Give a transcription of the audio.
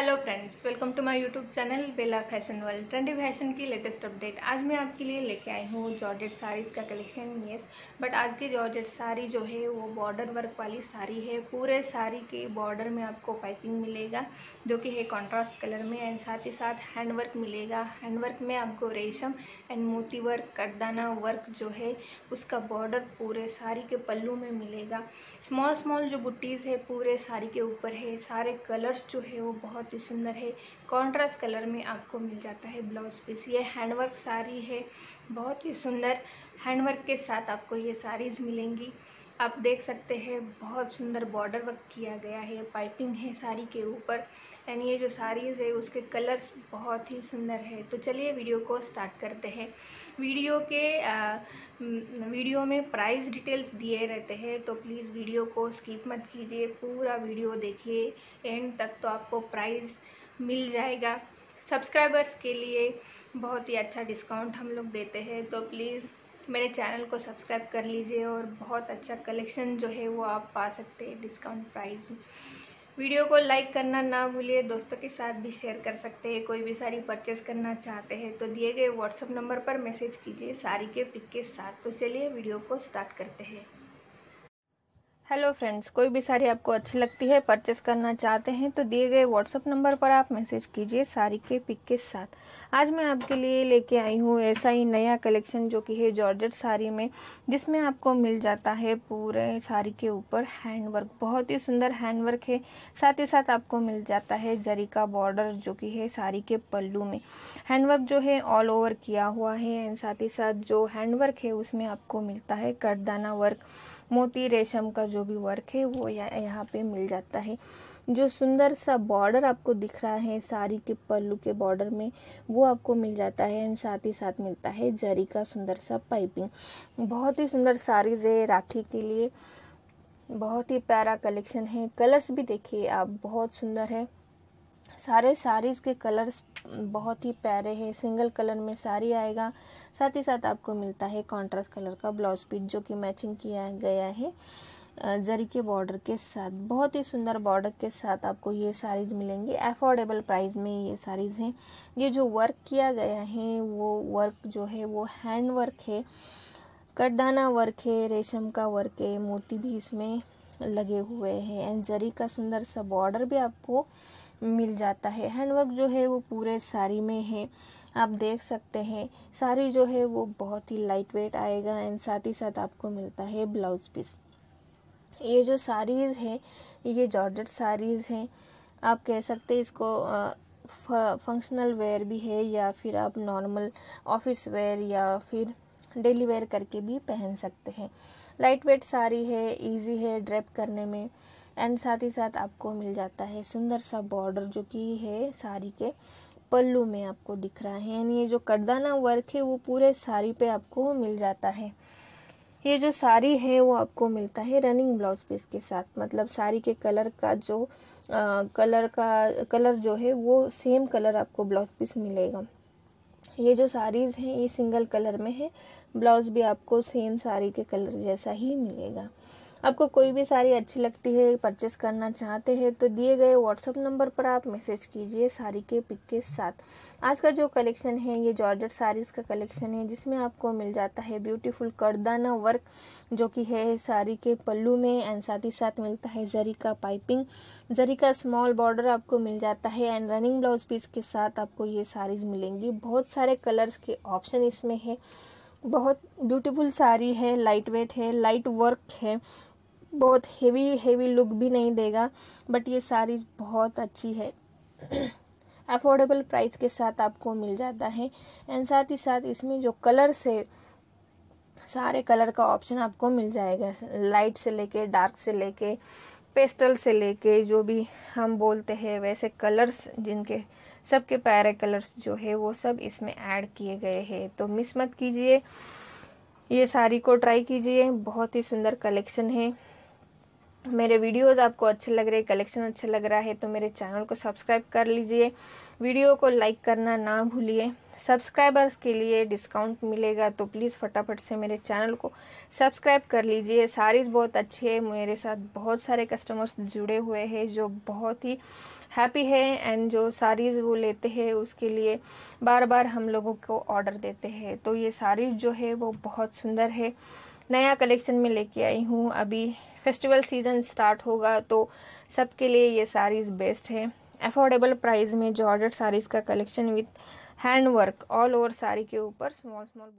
Hello friends, welcome to my YouTube channel Bela fashion world. Trendy fashion की latest update आज मैं आपके लिए लेके आई हूँ जॉर्जेट साड़ीज़ का कलेक्शन। येस, बट आज की जॉर्जेट साड़ी जो है वो बॉर्डर वर्क वाली साड़ी है। पूरे साड़ी के बॉर्डर में आपको पाइपिंग मिलेगा जो कि है कॉन्ट्रास्ट कलर में, एंड साथ ही साथ हैंड वर्क मिलेगा। हैंड वर्क में आपको रेशम एंड मोती वर्क, कड्डाना वर्क जो है उसका बॉर्डर पूरे साड़ी के पल्लू में मिलेगा। स्मॉल स्मॉल जो बुट्टीज़ है पूरे साड़ी के ऊपर है। सारे कलर्स जो है वो बहुत सुंदर है, कॉन्ट्रास्ट कलर में आपको मिल जाता है ब्लाउज पीस। ये हैंडवर्क साड़ी है, बहुत ही सुंदर हैंडवर्क के साथ आपको ये साड़ीज़ मिलेंगी। आप देख सकते हैं बहुत सुंदर बॉर्डर वर्क किया गया है, पाइपिंग है साड़ी के ऊपर, एंड ये जो साड़ीज़ है उसके कलर्स बहुत ही सुंदर है। तो चलिए वीडियो को स्टार्ट करते हैं। वीडियो में प्राइस डिटेल्स दिए रहते हैं, तो प्लीज़ वीडियो को स्किप मत कीजिए, पूरा वीडियो देखिए एंड तक, तो आपको प्राइस मिल जाएगा। सब्सक्राइबर्स के लिए बहुत ही अच्छा डिस्काउंट हम लोग देते हैं, तो प्लीज़ मेरे चैनल को सब्सक्राइब कर लीजिए और बहुत अच्छा कलेक्शन जो है वो आप पा सकते हैं डिस्काउंट प्राइस में। वीडियो को लाइक करना ना भूलिए, दोस्तों के साथ भी शेयर कर सकते हैं। कोई भी साड़ी परचेस करना चाहते हैं तो दिए गए व्हाट्सएप नंबर पर मैसेज कीजिए साड़ी के पिक के साथ। तो चलिए वीडियो को स्टार्ट करते हैं। हेलो फ्रेंड्स, कोई भी साड़ी आपको अच्छी लगती है, परचेस करना चाहते हैं तो दिए गए व्हाट्सअप नंबर पर आप मैसेज कीजिए साड़ी के पिक के साथ। आज मैं आपके लिए लेके आई हूँ ऐसा ही नया कलेक्शन जो कि है जॉर्जेट साड़ी में, जिसमें आपको मिल जाता है पूरे साड़ी के ऊपर हैंडवर्क। बहुत ही सुंदर हैंडवर्क है, साथ ही साथ आपको मिल जाता है जरी का बॉर्डर जो कि है साड़ी के पल्लू में। हैंडवर्क जो है ऑल ओवर किया हुआ है, एंड साथ ही साथ जो हैंडवर्क है उसमें आपको मिलता है कटदाना वर्क, मोती रेशम का जो भी वर्क है वो यहाँ पे मिल जाता है। जो सुंदर सा बॉर्डर आपको दिख रहा है साड़ी के पल्लू के बॉर्डर में वो आपको मिल जाता है, एंड साथ ही साथ मिलता है जरी का सुंदर सा पाइपिंग। बहुत ही सुंदर साड़ीज़ है राखी के लिए, बहुत ही प्यारा कलेक्शन है। कलर्स भी देखिए आप, बहुत सुंदर है। सारे साड़ीज़ के कलर्स बहुत ही प्यारे हैं। सिंगल कलर में साड़ी आएगा, साथ ही साथ आपको मिलता है कॉन्ट्रास्ट कलर का ब्लाउज पीस जो कि मैचिंग किया गया है जरी के बॉर्डर के साथ। बहुत ही सुंदर बॉर्डर के साथ आपको ये साड़ीज़ मिलेंगी। अफोर्डेबल प्राइस में ये साड़ीज़ हैं। ये जो वर्क किया गया है वो वर्क जो है वो हैंड वर्क है, कटदाना वर्क है, रेशम का वर्क है, मोती भी इसमें लगे हुए हैं, एंड जरी का सुंदर सा बॉर्डर भी आपको मिल जाता है। हैंडवर्क जो है वो पूरे साड़ी में है, आप देख सकते हैं। साड़ी जो है वो बहुत ही लाइट वेट आएगा, एंड साथ ही साथ आपको मिलता है ब्लाउज पीस। ये जो साड़ीज़ है ये जॉर्जेट साड़ीज़ हैं, आप कह सकते हैं इसको फंक्शनल वेयर भी है, या फिर आप नॉर्मल ऑफिस वेयर या फिर डेली वेयर करके भी पहन सकते हैं। लाइट वेट साड़ी है, इजी है ड्रेप करने में, एंड साथ ही साथ आपको मिल जाता है सुंदर सा बॉर्डर जो कि है साड़ी के पल्लू में आपको दिख रहा है, एंड ये जो कटदाना वर्क है वो पूरे साड़ी पे आपको मिल जाता है। ये जो साड़ी है वो आपको मिलता है रनिंग ब्लाउज पीस के साथ, मतलब साड़ी के कलर का जो कलर जो है वो सेम कलर आपको ब्लाउज पीस मिलेगा। ये जो साड़ीज़ हैं ये सिंगल कलर में है, ब्लाउज भी आपको सेम साड़ी के कलर जैसा ही मिलेगा। आपको कोई भी साड़ी अच्छी लगती है, परचेस करना चाहते हैं तो दिए गए व्हाट्सअप नंबर पर आप मैसेज कीजिए साड़ी के पिक के साथ। आज का जो कलेक्शन है ये जॉर्जेट साड़ीज़ का कलेक्शन है, जिसमें आपको मिल जाता है ब्यूटीफुल कटदाना वर्क जो कि है साड़ी के पल्लू में, एंड साथ ही साथ मिलता है जरी का पाइपिंग, जरी का स्मॉल बॉर्डर आपको मिल जाता है, एंड रनिंग ब्लाउज पीस के साथ आपको ये साड़ीज़ मिलेंगी। बहुत सारे कलर्स के ऑप्शन इसमें है। बहुत ब्यूटीफुल साड़ी है, लाइट वेट है, लाइट वर्क है, बहुत हेवी लुक भी नहीं देगा, बट ये साड़ी बहुत अच्छी है। अफोर्डेबल प्राइस के साथ आपको मिल जाता है, एंड साथ ही साथ इसमें जो कलर्स है सारे कलर का ऑप्शन आपको मिल जाएगा। लाइट से लेके डार्क से लेके पेस्टल से लेके जो भी हम बोलते हैं वैसे कलर्स, जिनके सबके प्यारे कलर्स जो है वो सब इसमें ऐड किए गए हैं। तो मिस मत कीजिए, ये साड़ी को ट्राई कीजिए, बहुत ही सुंदर कलेक्शन है। मेरे वीडियोस आपको अच्छे लग रहे, कलेक्शन अच्छा लग रहा है तो मेरे चैनल को सब्सक्राइब कर लीजिए, वीडियो को लाइक करना ना भूलिए। सब्सक्राइबर्स के लिए डिस्काउंट मिलेगा तो प्लीज़ फटाफट से मेरे चैनल को सब्सक्राइब कर लीजिए। साड़ीज़ बहुत अच्छी है, मेरे साथ बहुत सारे कस्टमर्स जुड़े हुए हैं जो बहुत ही हैप्पी है एंड जो साड़ीज़ वो लेते हैं उसके लिए बार बार हम लोगों को ऑर्डर देते हैं। तो ये साड़ीज़ जो है वो बहुत सुंदर है, नया कलेक्शन में लेके आई हूँ। अभी फेस्टिवल सीजन स्टार्ट होगा तो सबके लिए ये साड़ीज़ बेस्ट है। अफोर्डेबल प्राइस में जॉर्जेट साड़ीज़ का collection with hand work all over sari के ऊपर स्मॉल स्मॉल